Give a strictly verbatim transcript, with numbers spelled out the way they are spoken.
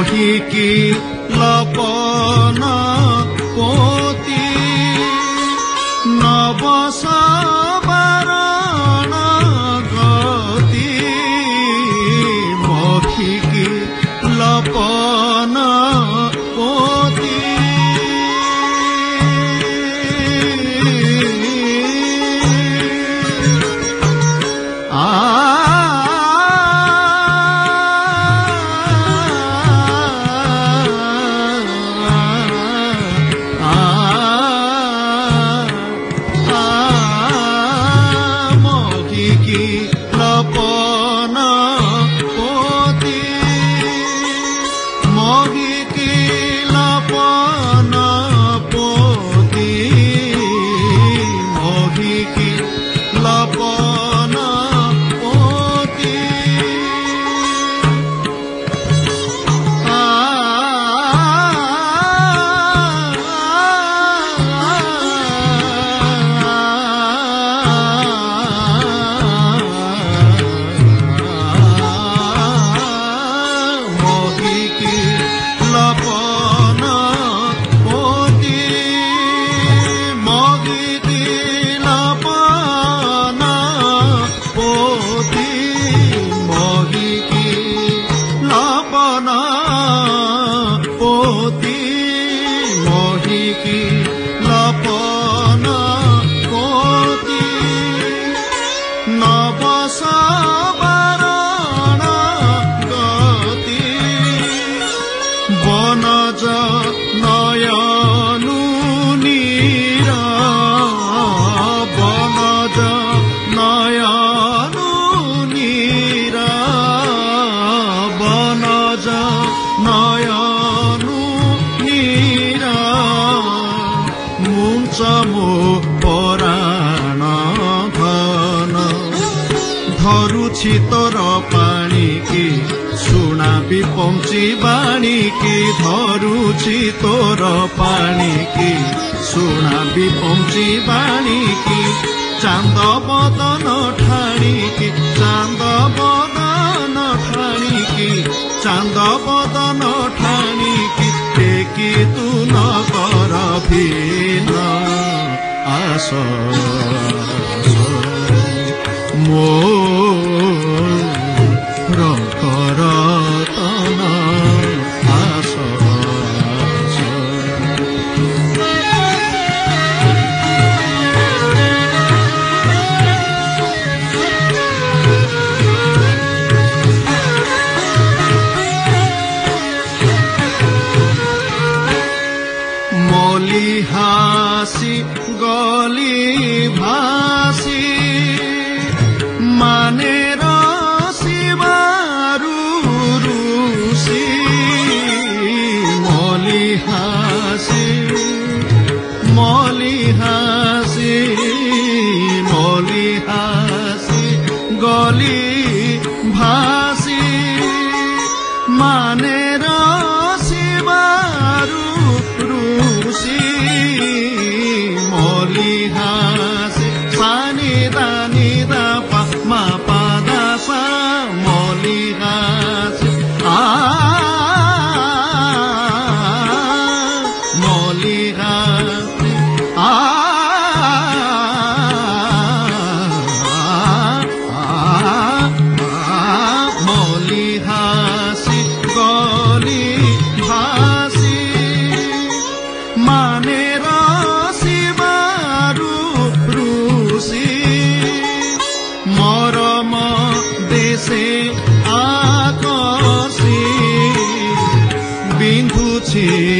मोहिकी लपना पोती नवसा गति मोहिकी लपना पोती शीतर पानी की सुना भी पंची बाणी की धरुची तोर पानी की सुना भी पंची बाणी की चांद बदन ठाणी की चांद बदन ठाणी की चांद बदन ठाणी की टेकी तू न कर भीन आस मो जी।